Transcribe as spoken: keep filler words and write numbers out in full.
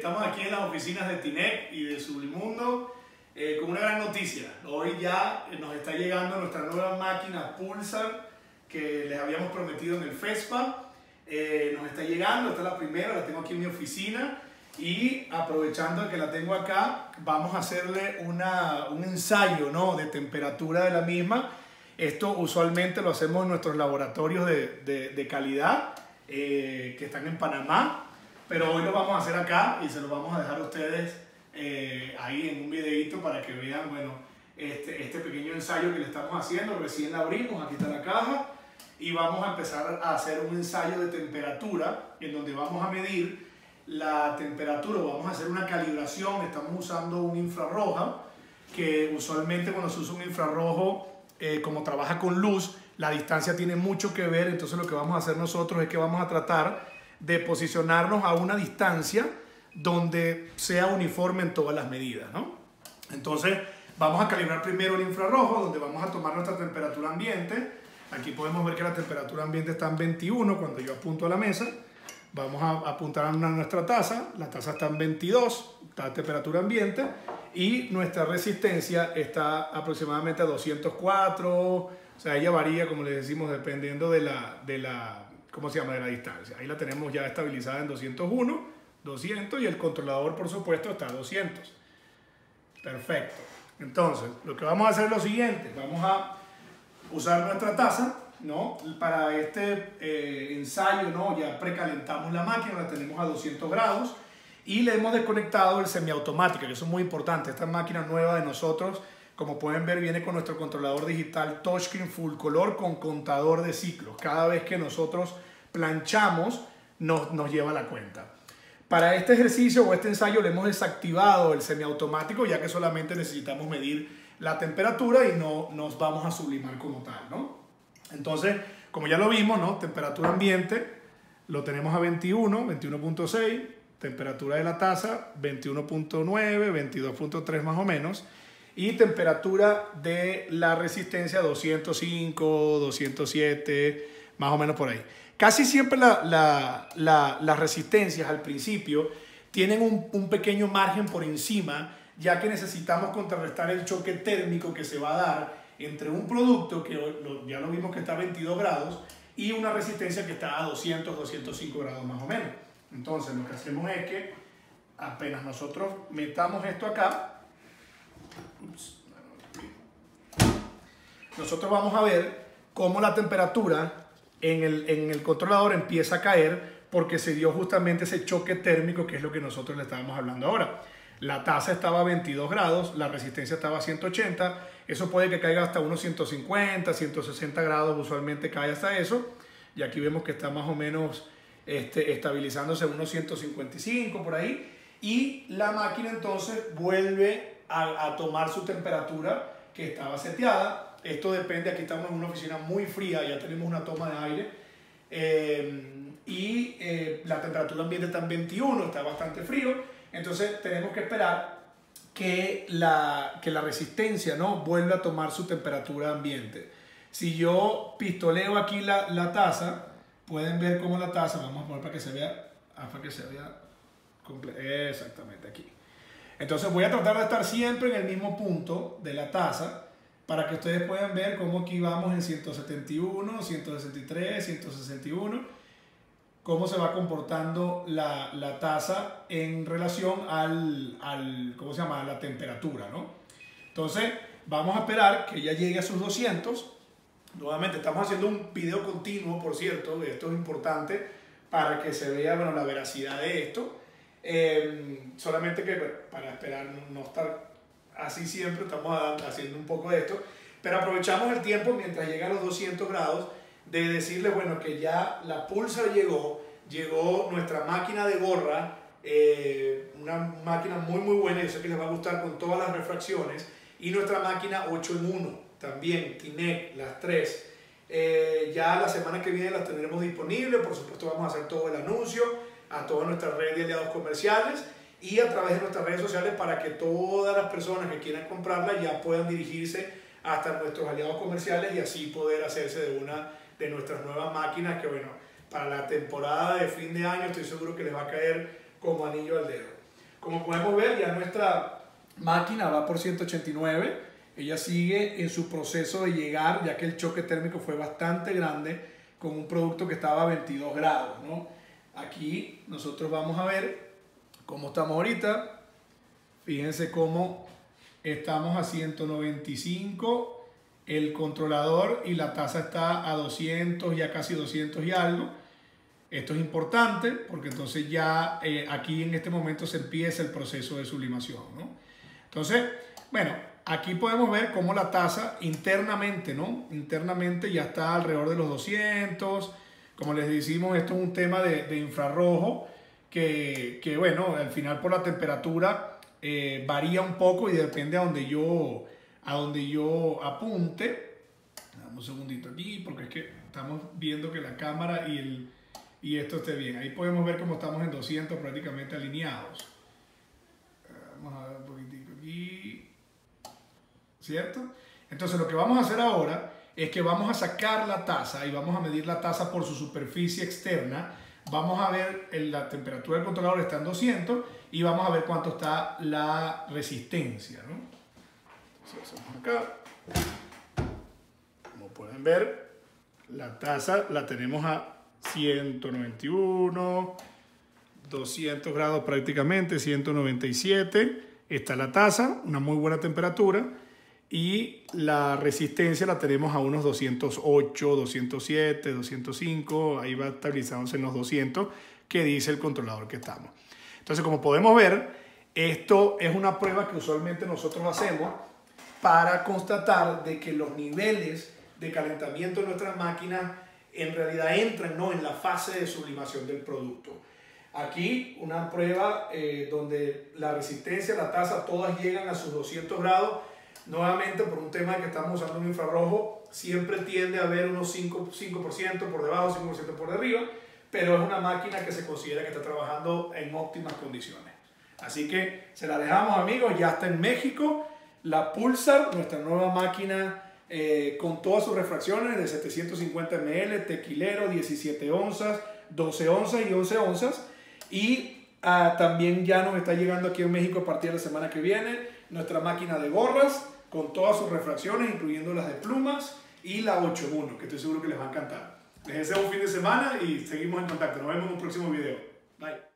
Estamos aquí en las oficinas de Tinec y de Sublimundo eh, con una gran noticia. Hoy ya nos está llegando nuestra nueva máquina Púlsar que les habíamos prometido en el FESPA. Eh, nos está llegando, esta es la primera, la tengo aquí en mi oficina y aprovechando que la tengo acá vamos a hacerle una, un ensayo, ¿no?, de temperatura de la misma. Esto usualmente lo hacemos en nuestros laboratorios de, de, de calidad eh, que están en Panamá. Pero hoy lo vamos a hacer acá y se lo vamos a dejar a ustedes eh, ahí en un videito para que vean, bueno, este, este pequeño ensayo que le estamos haciendo. Recién la abrimos, aquí está la caja y vamos a empezar a hacer un ensayo de temperatura en donde vamos a medir la temperatura, vamos a hacer una calibración. Estamos usando un infrarroja que usualmente cuando se usa un infrarrojo, eh, como trabaja con luz, la distancia tiene mucho que ver. Entonces lo que vamos a hacer nosotros es que vamos a tratar de posicionarnos a una distancia donde sea uniforme en todas las medidas, ¿no? Entonces vamos a calibrar primero el infrarrojo, donde vamos a tomar nuestra temperatura ambiente. Aquí podemos ver que la temperatura ambiente está en veintiuno cuando yo apunto a la mesa. Vamos a apuntar a nuestra taza, la taza está en veintidós, está a temperatura ambiente, y nuestra resistencia está aproximadamente a doscientos cuatro, o sea, ella varía, como les decimos, dependiendo de la... De la ¿Cómo se llama? De la distancia. Ahí la tenemos ya estabilizada en doscientos uno, doscientos y el controlador, por supuesto, está a doscientos. Perfecto. Entonces, lo que vamos a hacer es lo siguiente. Vamos a usar nuestra taza, ¿no? Para este eh, ensayo, ¿no? Ya precalentamos la máquina, la tenemos a doscientos grados y le hemos desconectado el semiautomático, que eso es muy importante. Esta máquina nueva de nosotros, como pueden ver, viene con nuestro controlador digital touchscreen full color con contador de ciclos. Cada vez que nosotros planchamos, nos, nos lleva la cuenta. Para este ejercicio o este ensayo le hemos desactivado el semiautomático, ya que solamente necesitamos medir la temperatura y no nos vamos a sublimar como tal, ¿no? Entonces, como ya lo vimos, ¿no?, temperatura ambiente lo tenemos a veintiuno, veintiuno punto seis, temperatura de la taza veintiuno punto nueve, veintidós punto tres más o menos, y temperatura de la resistencia doscientos cinco, doscientos siete, más o menos por ahí. Casi siempre la, la, la, las resistencias al principio tienen un, un pequeño margen por encima, ya que necesitamos contrarrestar el choque térmico que se va a dar entre un producto que lo, ya lo vimos que está a veintidós grados y una resistencia que está a doscientos, doscientos cinco grados más o menos. Entonces lo que hacemos es que apenas nosotros metamos esto acá, nosotros vamos a ver cómo la temperatura en el, en el controlador empieza a caer porque se dio justamente ese choque térmico, que es lo que nosotros le estábamos hablando ahora. La taza estaba a veintidós grados, la resistencia estaba a ciento ochenta, eso puede que caiga hasta unos ciento cincuenta, ciento sesenta grados, usualmente cae hasta eso, y aquí vemos que está más o menos este, estabilizándose unos ciento cincuenta y cinco por ahí, y la máquina entonces vuelve a, a tomar su temperatura que estaba seteada. Esto depende, aquí estamos en una oficina muy fría, ya tenemos una toma de aire eh, y eh, la temperatura ambiente está en veintiuno, está bastante frío, entonces tenemos que esperar que la, que la resistencia, ¿no?, vuelva a tomar su temperatura ambiente. Si yo pistoleo aquí la, la taza, pueden ver cómo la taza, vamos a poner para que se vea, para que se vea exactamente aquí. Entonces voy a tratar de estar siempre en el mismo punto de la taza para que ustedes puedan ver cómo aquí vamos en ciento setenta y uno, ciento sesenta y tres, ciento sesenta y uno, cómo se va comportando la, la taza en relación al, al, ¿cómo se llama?, a la temperatura, ¿no? Entonces vamos a esperar que ya llegue a sus doscientos. Nuevamente estamos haciendo un video continuo, por cierto, esto es importante para que se vea, bueno, la veracidad de esto. Eh, solamente que para esperar no estar así siempre estamos haciendo un poco de esto, pero aprovechamos el tiempo mientras llega a los doscientos grados de decirles, bueno, que ya la Púlsar llegó, llegó nuestra máquina de gorra, eh, una máquina muy muy buena, yo sé que les va a gustar con todas las refracciones, y nuestra máquina ocho en uno también, Tinec, las tres. Eh, ya la semana que viene las tendremos disponibles, por supuesto vamos a hacer todo el anuncio a toda nuestra red de aliados comerciales y a través de nuestras redes sociales para que todas las personas que quieran comprarla ya puedan dirigirse hasta nuestros aliados comerciales y así poder hacerse de una de nuestras nuevas máquinas que, bueno, para la temporada de fin de año estoy seguro que les va a caer como anillo al dedo. Como podemos ver, ya nuestra máquina va por ciento ochenta y nueve. Ella sigue en su proceso de llegar, ya que el choque térmico fue bastante grande con un producto que estaba a veintidós grados, ¿no? Aquí nosotros vamos a ver cómo estamos ahorita. Fíjense cómo estamos a ciento noventa y cinco. El controlador y la tasa está a doscientos, ya casi doscientos y algo. Esto es importante porque entonces ya eh, aquí en este momento se empieza el proceso de sublimación, ¿no? Entonces, bueno, aquí podemos ver cómo la tasa internamente, ¿no? Internamente ya está alrededor de los doscientos. Como les decimos, esto es un tema de, de infrarrojo que, que, bueno, al final por la temperatura eh, varía un poco y depende a donde yo... a donde yo apunte. Dame un segundito aquí porque es que estamos viendo que la cámara y, el, y esto esté bien. Ahí podemos ver cómo estamos en doscientos prácticamente alineados. Vamos a ver un poquitico aquí, ¿cierto? Entonces lo que vamos a hacer ahora es que vamos a sacar la taza y vamos a medir la taza por su superficie externa. Vamos a ver la temperatura del controlador está en doscientos y vamos a ver cuánto está la resistencia, ¿no? Acá. Como pueden ver, la tasa la tenemos a ciento noventa y uno, doscientos grados prácticamente, ciento noventa y siete. Está la tasa, una muy buena temperatura, y la resistencia la tenemos a unos doscientos ocho, doscientos siete, doscientos cinco. Ahí va estabilizándose en los doscientos que dice el controlador que estamos. Entonces, como podemos ver, esto es una prueba que usualmente nosotros hacemos para constatar de que los niveles de calentamiento de nuestras máquinas en realidad entran, ¿no?, en la fase de sublimación del producto. Aquí una prueba eh, donde la resistencia, la tasa, todas llegan a sus doscientos grados. Nuevamente, por un tema de que estamos usando un infrarrojo, siempre tiende a haber unos cinco por ciento por debajo, cinco por ciento por arriba, pero es una máquina que se considera que está trabajando en óptimas condiciones. Así que se la dejamos, amigos, ya está en México. La Púlsar, nuestra nueva máquina eh, con todas sus refracciones de setecientos cincuenta mililitros, tequilero, diecisiete onzas, doce onzas y once onzas. Y ah, también ya nos está llegando aquí en México a partir de la semana que viene nuestra máquina de gorras con todas sus refracciones, incluyendo las de plumas y la ocho uno, que estoy seguro que les va a encantar. Les deseo un fin de semana y seguimos en contacto. Nos vemos en un próximo video. Bye.